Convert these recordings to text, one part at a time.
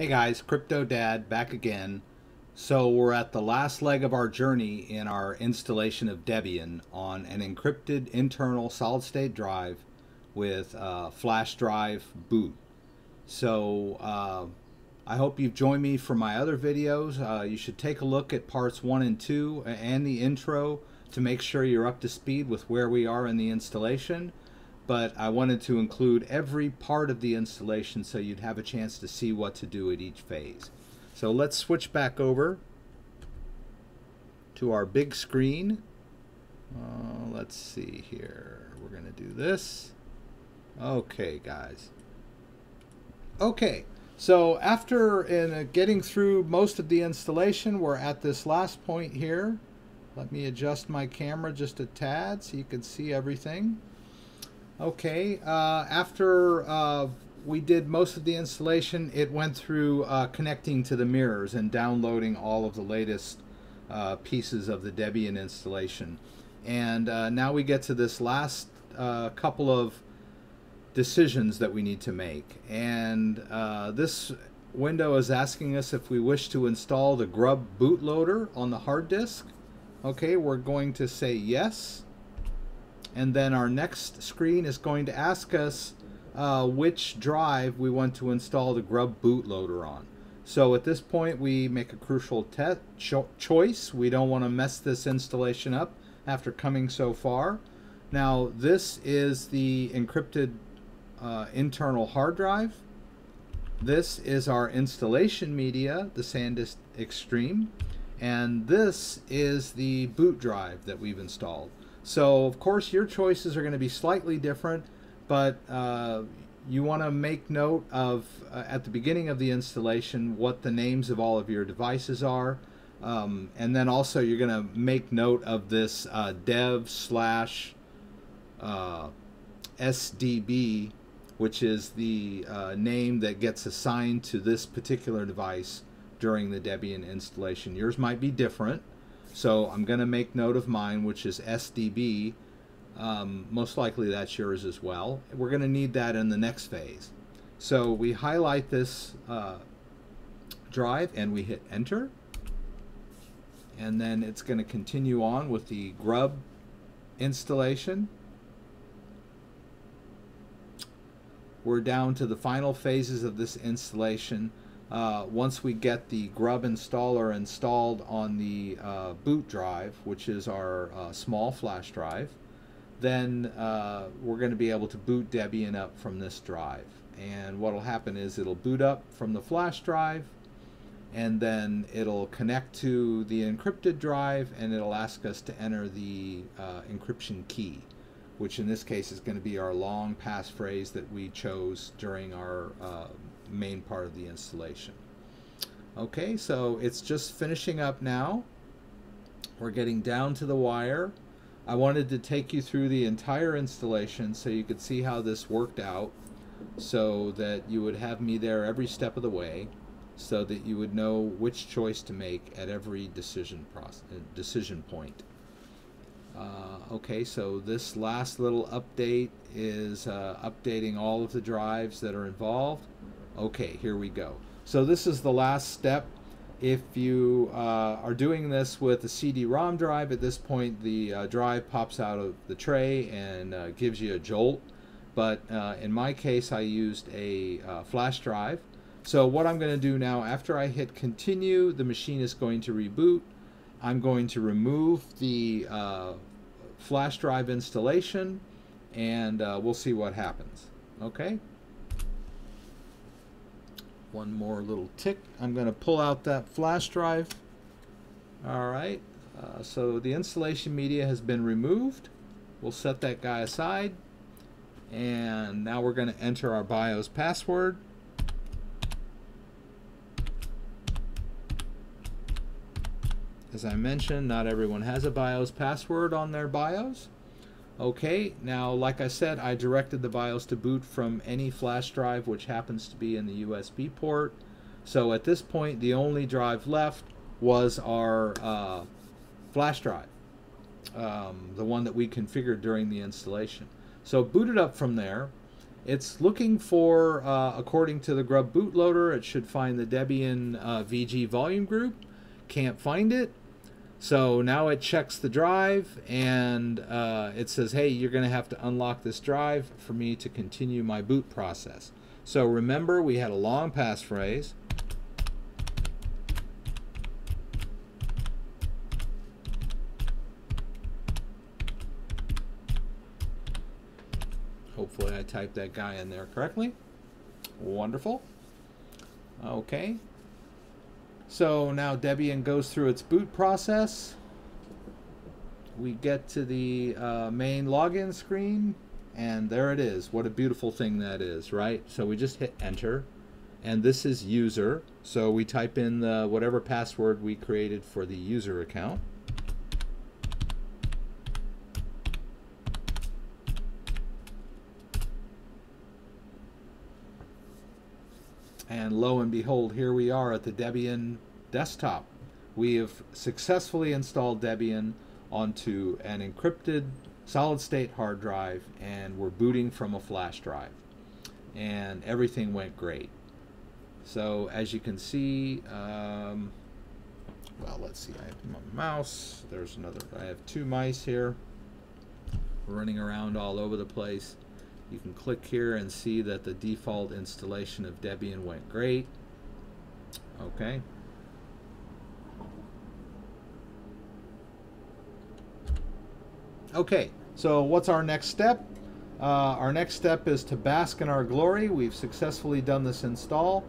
Hey guys, CryptoDad back again. So we're at the last leg of our journey in our installation of Debian on an encrypted internal solid-state drive with flash drive boot. So I hope you've joined me for my other videos. You should take a look at parts 1 and 2 and the intro to make sure you're up to speed with where we are in the installation. But I wanted to include every part of the installation so you'd have a chance to see what to do at each phase. So let's switch back over to our big screen. Let's see here. We're going to do this. Okay, guys. Okay, so after getting through most of the installation, we're at this last point here. Let me adjust my camera just a tad so you can see everything. Okay, after we did most of the installation, it went through connecting to the mirrors and downloading all of the latest pieces of the Debian installation. And now we get to this last couple of decisions that we need to make. And this window is asking us if we wish to install the Grub bootloader on the hard disk. Okay, we're going to say yes. And then our next screen is going to ask us which drive we want to install the Grub bootloader on. So at this point, we make a crucial choice. We don't want to mess this installation up after coming so far. Now, this is the encrypted internal hard drive. This is our installation media, the Sandisk Extreme. And this is the boot drive that we've installed. So, of course, your choices are going to be slightly different, but you want to make note of, at the beginning of the installation, what the names of all of your devices are. And then also you're going to make note of this dev/SDB, which is the name that gets assigned to this particular device during the Debian installation. Yours might be different. So I'm going to make note of mine, which is SDB. Most likely that's yours as well. We're going to need that in the next phase. So we highlight this drive and we hit enter. And then it's going to continue on with the Grub installation. We're down to the final phases of this installation. Once we get the Grub installer installed on the boot drive, which is our small flash drive, then we're going to be able to boot Debian up from this drive. And what will happen is it'll boot up from the flash drive, and then it'll connect to the encrypted drive, and it'll ask us to enter the encryption key, which in this case is going to be our long passphrase that we chose during our main part of the installation. Okay, so it's just finishing up now. We're getting down to the wire. I wanted to take you through the entire installation so you could see how this worked out, so that you would have me there every step of the way, so that you would know which choice to make at every decision point. Okay, so this last little update is updating all of the drives that are involved. Okay, here we go. So this is the last step. If you are doing this with a CD-ROM drive, at this point the drive pops out of the tray and gives you a jolt. But in my case, I used a flash drive. So what I'm going to do now, after I hit continue, the machine is going to reboot. I'm going to remove the flash drive installation, and we'll see what happens. Okay. One more little tick. I'm going to pull out that flash drive. All right. So the installation media has been removed. We'll set that guy aside. And now we're going to enter our BIOS password. As I mentioned, not everyone has a BIOS password on their BIOS. Okay, now like I said, I directed the BIOS to boot from any flash drive which happens to be in the USB port. So at this point, the only drive left was our flash drive, the one that we configured during the installation. So boot it up from there, It's looking for, according to the Grub bootloader, it should find the Debian VG volume group. Can't find it. So now it checks the drive, and it says, hey, you're going to have to unlock this drive for me to continue my boot process. So remember, we had a long passphrase. Hopefully I typed that guy in there correctly. Wonderful. Okay. So now Debian goes through its boot process. We get to the main login screen, and there it is. What a beautiful thing that is, right? So we just hit enter, and this is user. So we type in the whatever password we created for the user account. And lo and behold, here we are at the Debian desktop. We have successfully installed Debian onto an encrypted solid-state hard drive, and we're booting from a flash drive. And everything went great. So as you can see, well, let's see, I have my mouse. There's another, I have two mice here running around all over the place. You can click here and see that the default installation of Debian went great. Okay. Okay, so what's our next step? Our next step is to bask in our glory. We've successfully done this install,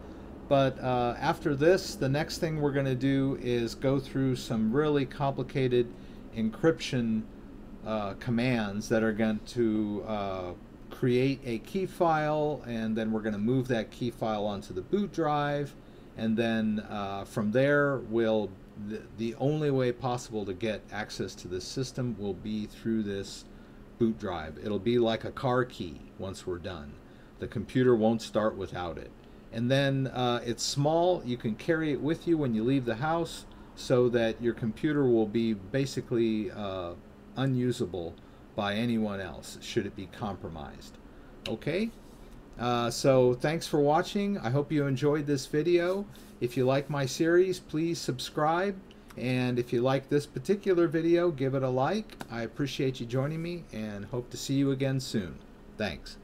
but after this, the next thing we're going to do is go through some really complicated encryption commands that are going to create a key file, and then we're going to move that key file onto the boot drive, and then from there we'll, the only way possible to get access to this system will be through this boot drive. It'll be like a car key once we're done. The computer won't start without it. And then it's small, you can carry it with you when you leave the house, so that your computer will be basically unusable by anyone else should it be compromised. Okay, so thanks for watching. I hope you enjoyed this video. If you like my series, please subscribe, and if you like this particular video, give it a like. I appreciate you joining me and hope to see you again soon. Thanks.